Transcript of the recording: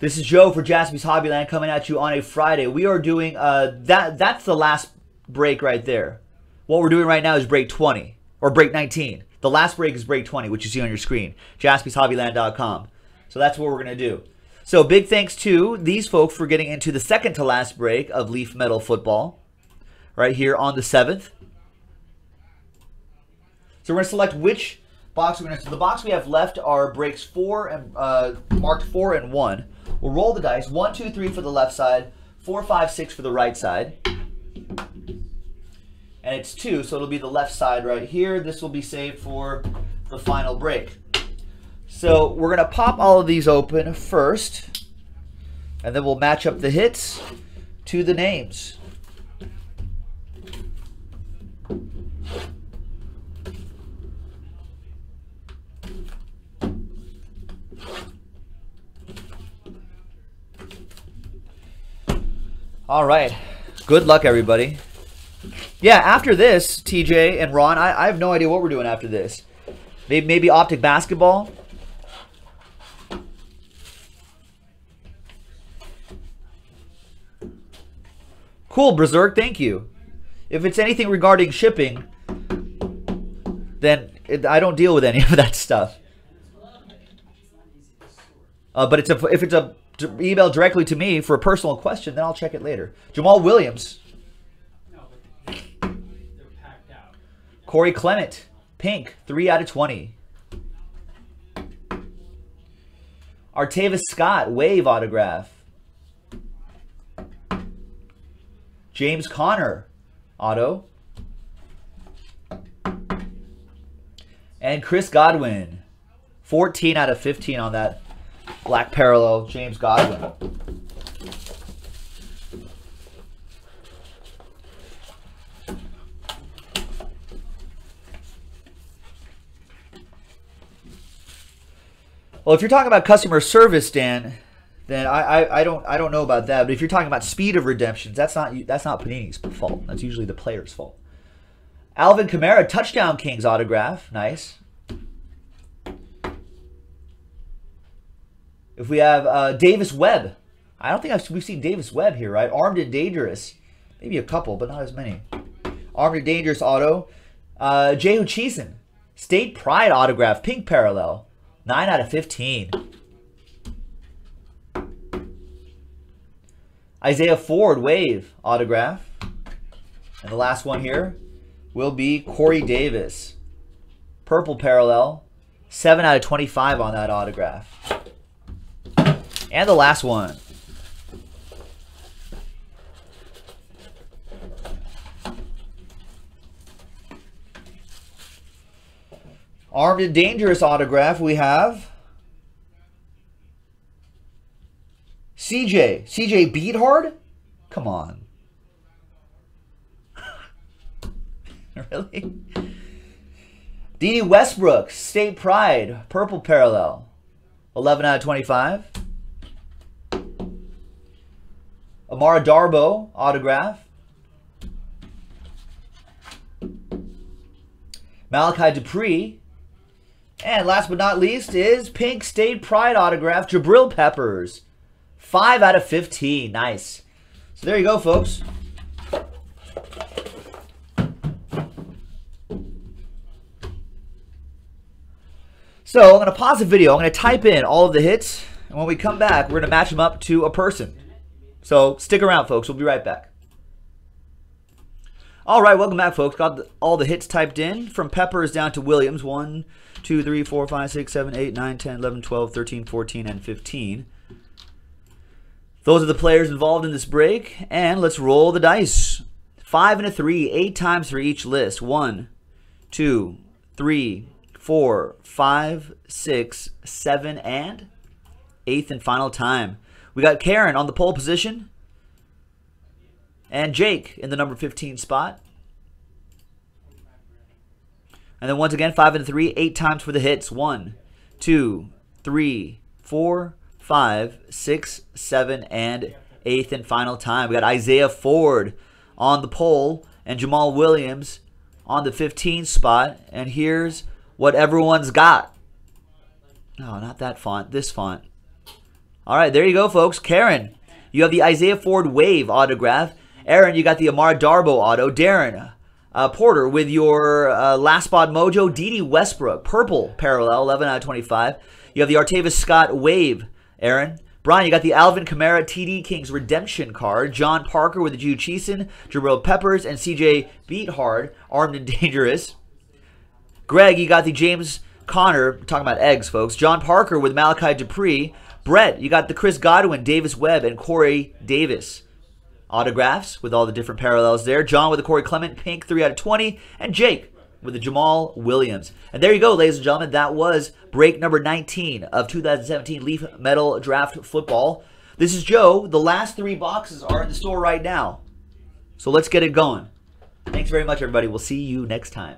This is Joe for Jaspy's Hobbyland coming at you on a Friday. We are doing, that's the last break right there. What we're doing right now is break 20, or break 19. The last break is break 20, which you see on your screen, JaspysHobbyland.com. So that's what we're going to do. So big thanks to these folks for getting into the second to last break of Leaf Metal Football right here on the 7th. So we're going to select which box we're going to. So the box we have left are breaks 4 and marked 4 and 1. We'll roll the dice. 1, 2, 3 for the left side. 4, 5, 6 for the right side. And it's 2, so it'll be the left side right here. This will be saved for the final break. So we're going to pop all of these open first. And then we'll match up the hits to the names. All right. Good luck, everybody. Yeah, after this, TJ and Ron, I have no idea what we're doing after this. Maybe Optic Basketball? Cool, Berserk. Thank you. If it's anything regarding shipping, then I don't deal with any of that stuff. But it's a, if it's a email directly to me for a personal question, then I'll check it later. Jamal Williams. No, but they're packed out. Corey Clement, pink, 3/20. Artavis Scott, wave autograph. James Conner, auto. And Chris Godwin, 14/15 on that. Black parallel, James Godwin. Well, if you're talking about customer service, Dan, then I don't know about that. But if you're talking about speed of redemptions, that's not Panini's fault. That's usually the player's fault. Alvin Kamara, touchdown Kings autograph, nice. If we have Davis Webb, I don't think we've seen Davis Webb here, right? Armed and Dangerous, maybe a couple, but not as many. Armed and Dangerous auto. Jehu Chesson, State Pride autograph, pink parallel, 9/15. Isaiah Ford, wave autograph. And the last one here will be Corey Davis, purple parallel, 7/25 on that autograph. And the last one. Armed and Dangerous autograph we have. CJ Beathard? Come on. Really? Dede Westbrook, State Pride, purple parallel, 11/25. Amara Darboh, autograph. Malachi Dupree. And last but not least is pink State Pride autograph, Jabril Peppers. 5/15. Nice. So there you go, folks. So I'm going to pause the video. I'm going to type in all of the hits. And when we come back, we're going to match them up to a person. So stick around, folks. We'll be right back. All right, welcome back, folks. Got all the hits typed in from Peppers down to Williams. 1, 2, 3, 4, 5, 6, 7, 8, 9, 10, 11, 12, 13, 14, and 15. Those are the players involved in this break. And let's roll the dice. 5 and a 3, 8 times for each list. 1, 2, 3, 4, 5, 6, 7, and 8th and final time. We got Karen on the pole position and Jake in the number 15 spot. And then once again, 5 and 3, 8 times for the hits. 1, 2, 3, 4, 5, 6, 7, and 8th and final time. We got Isaiah Ford on the pole and Jamal Williams on the 15 spot. And here's what everyone's got. No, not that font. This font. All right, there you go, folks. Karen, you have the Isaiah Ford Wave autograph. Aaron, you got the Amara Darboh auto. Darren Porter with your Last Spot Mojo. Dede Westbrook, purple parallel, 11 out of 25. You have the Artavis Scott Wave, Aaron. Brian, you got the Alvin Kamara TD Kings Redemption card. John Parker with the Jehu Chesson, Jabril Peppers, and CJ Beathard, Armed and Dangerous. Greg, you got the James Conner, talking about eggs, folks. John Parker with Malachi Dupree. Brett, you got the Chris Godwin, Davis Webb, and Corey Davis autographs with all the different parallels there. John with the Corey Clement pink, 3 out of 20. And Jake with the Jamal Williams. And there you go, ladies and gentlemen. That was break number 19 of 2017 Leaf Metal Draft Football. This is Joe. The last 3 boxes are in the store right now. So let's get it going. Thanks very much, everybody. We'll see you next time.